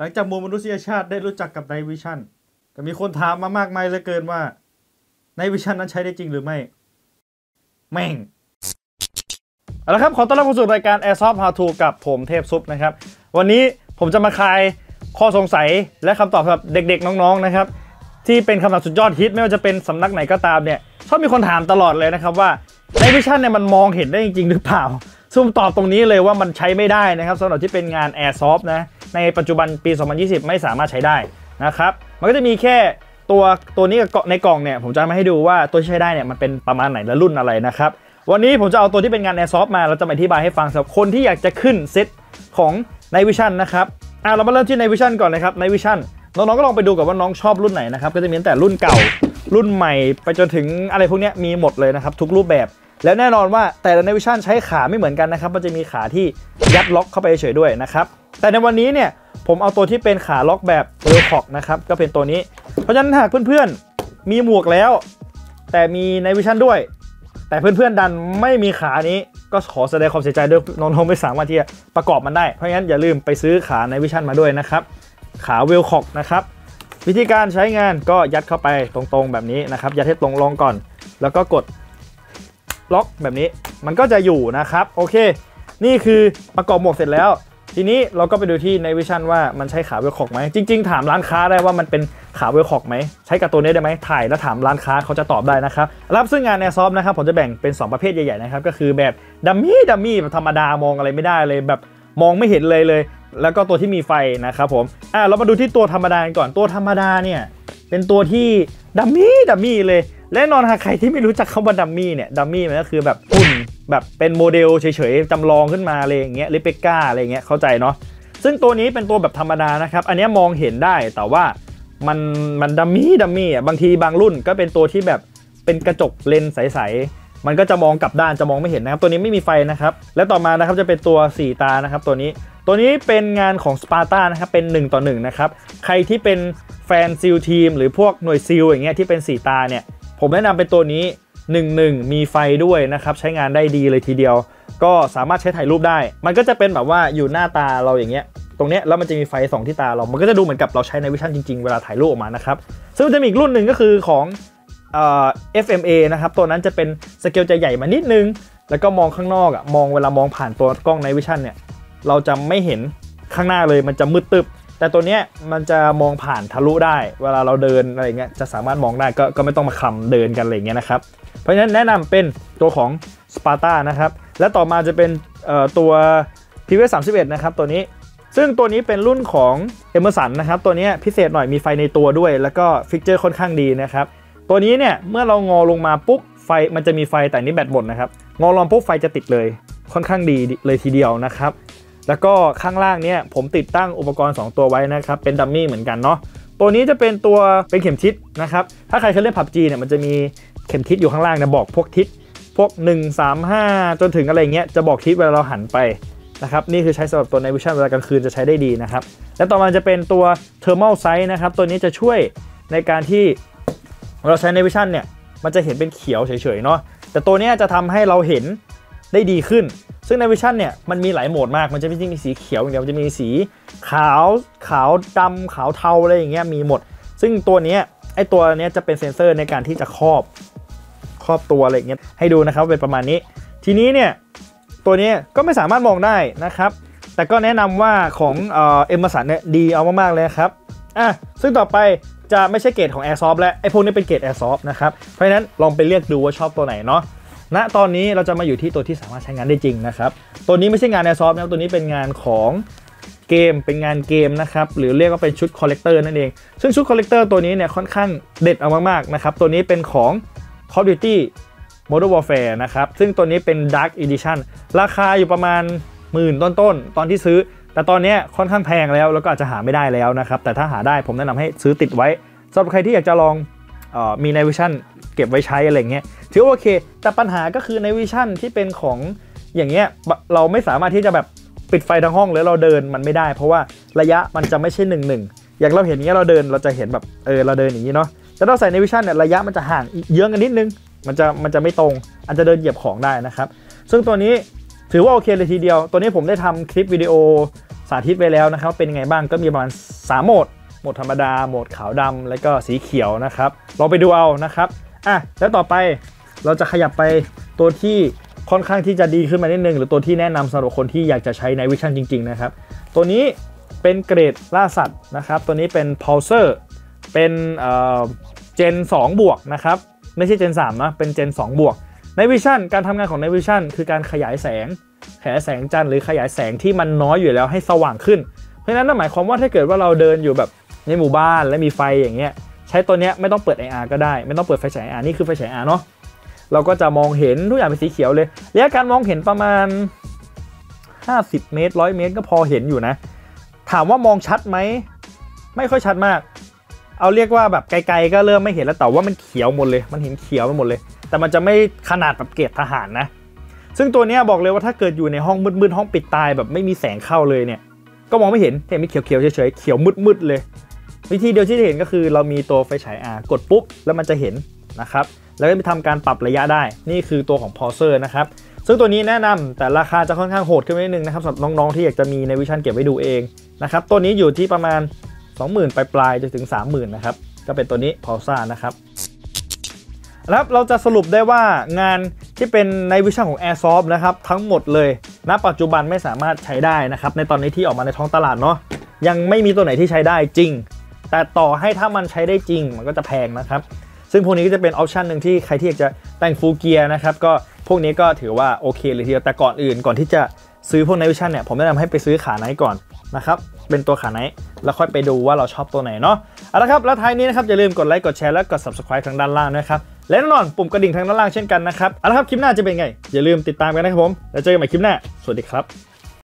หลังจากมวลมนุษยชาติได้รู้จักกับไนท์วิชั่นแต่มีคนถามมามากมายเหลือเกินว่าไนท์วิชั่นนั้นใช้ได้จริงหรือไม่แม่งเอาละครับขอต้อนรับเข้าสู่รายการ Airsoft How To กับผมเทพซุปนะครับวันนี้ผมจะมาคลายข้อสงสัยและคำตอบสำหรับเด็กๆน้องๆนะครับที่เป็นคำถามสุดยอดฮิตไม่ว่าจะเป็นสำนักไหนก็ตามเนี่ยชอบมีคนถามตลอดเลยนะครับว่าไนท์วิชั่นเนี่ยมันมองเห็นได้จริงหรือเปล่าซุ่มตอบตรงนี้เลยว่ามันใช้ไม่ได้นะครับสำหรับที่เป็นงาน Airsoft นะในปัจจุบันปี 2020 ไม่สามารถใช้ได้นะครับมันก็จะมีแค่ตัวนี้ในกล่องเนี่ยผมจะมาให้ดูว่าตัวที่ใช้ได้เนี่ยมันเป็นประมาณไหนและรุ่นอะไรนะครับวันนี้ผมจะเอาตัวที่เป็นงาน Airsoft มาเราจะมาอธิบายให้ฟังสำหรับคนที่อยากจะขึ้นเซตของ Night Vision นะครับเรามาเริ่มที่ Night Vision ก่อนนะครับ Night Vision น้องๆก็ลองไปดูก่อนว่าน้องชอบรุ่นไหนนะครับก็จะมีตั้งแต่รุ่นเก่ารุ่นใหม่ไปจนถึงอะไรพวกนี้มีหมดเลยนะครับทุกรูปแบบแล้วแน่นอนว่าแต่ละ Night Vision ใช้ขาไม่เหมือนกันนะครับมันจะมีขาที่ยัดล็อกเข้าไปเฉยด้วยนะครับแต่ในวันนี้เนี่ยผมเอาตัวที่เป็นขาล็อกแบบเรลคอกนะครับก็เป็นตัวนี้เพราะฉะนั้นหากเพื่อนๆมีหมวกแล้วแต่มี Night Vision ด้วยแต่เพื่อนๆดันไม่มีขานี้ก็ขอแสดงความเสียใจด้วยน้องๆไม่สามารถที่จะประกอบมันได้เพราะงั้นอย่าลืมไปซื้อขาในวิชั่นมาด้วยนะครับขาเวลคอกนะครับวิธีการใช้งานก็ยัดเข้าไปตรงๆแบบนี้นะครับยัดให้ตรงลองก่อนแล้วก็กดล็อกแบบนี้มันก็จะอยู่นะครับโอเคนี่คือประกอบหมวกเสร็จแล้วทีนี้เราก็ไปดูที่ในวิชั่นว่ามันใช้ขาเวลคอกไหมจริงๆถามร้านค้าได้ว่ามันเป็นขาเวลคอกไหมใช้กับตัวนี้ได้ไหมถ่ายแล้วถามร้านค้าเขาจะตอบได้นะครับรับซึ่งงานแอร์ซอฟนะครับผมจะแบ่งเป็น2ประเภทใหญ่ๆนะครับก็คือแบบดัมมี่แบบธรรมดามองอะไรไม่ได้เลยแบบมองไม่เห็นเลยแล้วก็ตัวที่มีไฟนะครับผมเรามาดูที่ตัวธรรมดาก่อนตัวธรรมดาเนี่ยเป็นตัวที่ดัมมี่เลยและนอนหากใครที่ไม่รู้จักคำว่าดัมมี่เนี่ยดัมมี่มันก็คือแบบหุ่นแบบเป็นโมเดลเฉยๆจำลองขึ้นมาอะไรอย่างเงี้ยริเปก้าอะไรอย่างเงี้ยเข้าใจเนาะซึ่งตัวนี้เป็นตัวแบบธรรมดานะครับอันนี้มองเห็นได้แต่ว่ามันดัมมี่อ่ะบางทีบางรุ่นก็เป็นตัวที่แบบเป็นกระจกเลนใสๆมันก็จะมองกลับด้านจะมองไม่เห็นนะครับตัวนี้ไม่มีไฟนะครับและต่อมานะครับจะเป็นตัว4ตานะครับตัวนี้เป็นงานของสปาร์ตานะครับเป็น1-1นะครับใครที่เป็นแฟนซีลทีมหรือพวกหน่วยซีลอย่างเงี้ยที่เป็น4ตาเนี่ยผมแนะนำเป็นตัวนี้1-1มีไฟด้วยนะครับใช้งานได้ดีเลยทีเดียวก็สามารถใช้ถ่ายรูปได้มันก็จะเป็นแบบว่าอยู่หน้าตาเราอย่างเงี้ยตรงเนี้ยแล้วมันจะมีไฟ2ที่ตาเรามันก็จะดูเหมือนกับเราใช้ในวิชั่นจริงๆเวลาถ่ายรูปออกมานะครับซึ่งจะมีอีกรุ่นหนึ่งก็คือของFMA นะครับตัวนั้นจะเป็นสเกลจะใหญ่มานิดนึงแล้วก็มองข้างนอกอ่ะมองเวลามองผ่านตัวกล้องในวิชั่นเนี่ยเราจะไม่เห็นข้างหน้าเลยมันจะมืดตึบแต่ตัวเนี้ยมันจะมองผ่านทะลุได้เวลาเราเดินอะไรเงี้ยจะสามารถมองได้ก็ไม่ต้องมาคำเดินกันอะไรเงี้ยนะครับเพราะฉะนั้นแนะนำเป็นตัวของ Sparta นะครับและต่อมาจะเป็นตัว PVS-31 นะครับตัวนี้ซึ่งตัวนี้เป็นรุ่นของ Emerson นะครับตัวนี้พิเศษหน่อยมีไฟในตัวด้วยแล้วก็ฟิกเจอร์ค่อนข้างดีนะครับตัวนี้เนี่ยเมื่อเรางอลงมาปุ๊บไฟมันจะมีไฟแต่นี้แบตหมดนะครับงอลงปุ๊บไฟจะติดเลยค่อนข้างดีเลยทีเดียวนะครับแล้วก็ข้างล่างเนี่ยผมติดตั้งอุปกรณ์2ตัวไว้นะครับเป็นดัมมี่เหมือนกันเนาะตัวนี้จะเป็นตัวเป็นเข็มทิศนะครับถ้าใครเคยเล่น PUBG เนี่ยมันจะมีเข็มทิศอยู่ข้างล่างนะบอกพวกทิศพวก1 3 5จนถึงอะไรเงี้ยจะบอกทิศเวลาเราหันไปนะครับนี่คือใช้สำหรับตัว Night Vision เวลากลางคืนจะใช้ได้ดีนะครับและต่อมาจะเป็นตัว Thermal Sight นะครับตัวนี้จะช่วยในการที่เราใช้ Night Vision เนี่ยมันจะเห็นเป็นเขียวเฉยๆเนาะแต่ตัวนี้จะทำให้เราเห็นได้ดีขึ้นซึ่งในวิชั่นเนี่ยมันมีหลายโหมดมากมันจะไม่ใช่มีสีเขียวอย่างเดียวมันจะมีสีขาวดำขาวเทาอะไรอย่างเงี้ยมีหมดซึ่งตัวเนี้ยจะเป็นเซ็นเซอร์ในการที่จะครอบตัวอะไรอย่างเงี้ยให้ดูนะครับเป็นประมาณนี้ทีนี้เนี่ยตัวนี้ก็ไม่สามารถมองได้นะครับแต่ก็แนะนำว่าของEmerson เนี่ยดีเอามากๆเลยครับซึ่งต่อไปจะไม่ใช่เกรดของ Airsoft แล้วไอ้พวกนี้เป็นเกรด Airsoft นะครับเพราะฉะนั้นลองไปเลือกดูว่าชอบตัวไหนเนาะณตอนนี้เราจะมาอยู่ที่ตัวที่สามารถใช้งานได้จริงนะครับตัวนี้ไม่ใช่งาน Airsoft นะครับตัวนี้เป็นงานของเกมเป็นงานเกมนะครับหรือเรียกว่าเป็นชุดคอลเลกเตอร์นั่นเองซึ่งชุดคอลเลกเตอร์ตัวนี้เนี่ยค่อนข้างเด็ดเอามากๆนะครับตัวนี้เป็นของ Call of Duty Modern Warfare นะครับซึ่งตัวนี้เป็น Dark Edition ราคาอยู่ประมาณ10,000ต้นๆตอนที่ซื้อแต่ตอนนี้ค่อนข้างแพงแล้วก็อาจจะหาไม่ได้แล้วนะครับแต่ถ้าหาได้ผมแนะนำให้ซื้อติดไว้สำหรับใครที่อยากจะลองมีNight Visionเก็บไว้ใช้อะไรเงี้ยถือโอเคแต่ปัญหาก็คือในวิชั่นที่เป็นของอย่างเงี้ยเราไม่สามารถที่จะแบบปิดไฟทั้งห้องหรือเราเดินมันไม่ได้เพราะว่าระยะมันจะไม่ใช่1-1อย่างเราเห็นเงี้ยเราเดินเราจะเห็นแบบเราเดินอย่างนี้เนาะแต่เราใส่ในวิชั่นเนี่ยระยะมันจะห่างเยื้องกันนิดนึงมันจะไม่ตรงอาจจะเดินเหยียบของได้นะครับซึ่งตัวนี้ถือว่าโอเคเลยทีเดียวตัวนี้ผมได้ทำคลิปวิดีโอ สาธิตไปแล้วนะครับเป็นไงบ้างก็มีประมาณ3โหมดโหมดธรรมดาโหมดขาวดำแล้วก็สีเขียวนะครับเราไปดูเอานะครับอ่ะแล้วต่อไปเราจะขยับไปตัวที่ค่อนข้างที่จะดีขึ้นมานิดนึงหรือตัวที่แนะนำสำหรับคนที่อยากจะใช้ในวิชั่นจริงๆนะครับตัวนี้เป็นเกรดล่าสัตว์นะครับตัวนี้เป็น Pulsar เป็นเจน2บวกนะครับไม่ใช่เจน3นะเป็นเจน2บวกในวิชั่นการทำงานของในวิชั่นคือการขยายแสงจันทร์หรือขยายแสงที่มันน้อยอยู่แล้วให้สว่างขึ้นเพราะฉะนั้นหมายความว่าถ้าเกิดว่าเราเดินอยู่แบบในหมู่บ้านและมีไฟอย่างเงี้ยใช้ตัวเนี้ยไม่ต้องเปิด IR ก็ได้ไม่ต้องเปิดไฟฉาย IR นี่คือไฟฉาย IR เนาะเราก็จะมองเห็นทุกอย่างเป็นสีเขียวเลยระยะการมองเห็นประมาณ50เมตร100เมตรก็พอเห็นอยู่นะถามว่ามองชัดไหมไม่ค่อยชัดมากเอาเรียกว่าแบบไกลๆก็เริ่มไม่เห็นแล้วแต่ว่ามันเขียวหมดเลยมันเห็นเขียวไปหมดเลยแต่มันจะไม่ขนาดแบบเกรดทหารนะซึ่งตัวนี้บอกเลยว่าถ้าเกิดอยู่ในห้องมืดๆห้องปิดตายแบบไม่มีแสงเข้าเลยเนี่ยก็มองไม่เห็นเห็นมีเขียวๆเฉยๆเขียวมืดๆเลยวิธีเดียวที่จะเห็นก็คือเรามีตัวไฟฉาย R กดปุ๊บแล้วมันจะเห็นนะครับแล้วก็ไปทำการปรับระยะได้นี่คือตัวของ Pulsar นะครับซึ่งตัวนี้แนะนำแต่ราคาจะค่อนข้างโหดขึ้นนิดนึงนะครับสำหรับน้องๆที่อยากจะมีในวิชั่นเก็บไว้ดูเองนะครับตัวนี้อยู่ที่ประมาณ 20,000 ปลายๆจนถึง 30,000 นะครับก็เป็นตัวนี้ Pulsar นะครับแล้วเราจะสรุปได้ว่างานที่เป็นในวิชั่นของ Airsoft นะครับทั้งหมดเลยณปัจจุบันไม่สามารถใช้ได้นะครับในตอนนี้ที่ออกมาในท้องตลาดเนาะยังไม่มีตัวไหนที่ใช้ได้จริงแต่ต่อให้ถ้ามันใช้ได้จริงมันก็จะแพงนะครับซึ่งพวกนี้ก็จะเป็นออปชันหนึ่งที่ใครที่อยากจะแต่งฟูลเกียร์นะครับก็พวกนี้ก็ถือว่าโอเคเลยทีเดียวแต่ก่อนอื่นก่อนที่จะซื้อพวกในวิชั่นเนี่ยผมแนะนำให้ไปซื้อขาไนท์ก่อนนะครับเป็นตัวขาไนท์แล้วค่อยไปดูว่าเราชอบตัวไหนเนาะเอาละครับแล้วท้ายนี้นะครับอย่าลืมกดไลค์กดแชร์และกด Subscribe ทางด้านล่างนะครับและแน่นอนปุ่มกระดิ่งทางด้านล่างเช่นกันนะครับเอาละครับคลิปหน้าจะเป็นไงอย่าลืมติดตามกันนะครับผมแล้วเจอกันใหม่คลิปหน้าสวัสดีครับ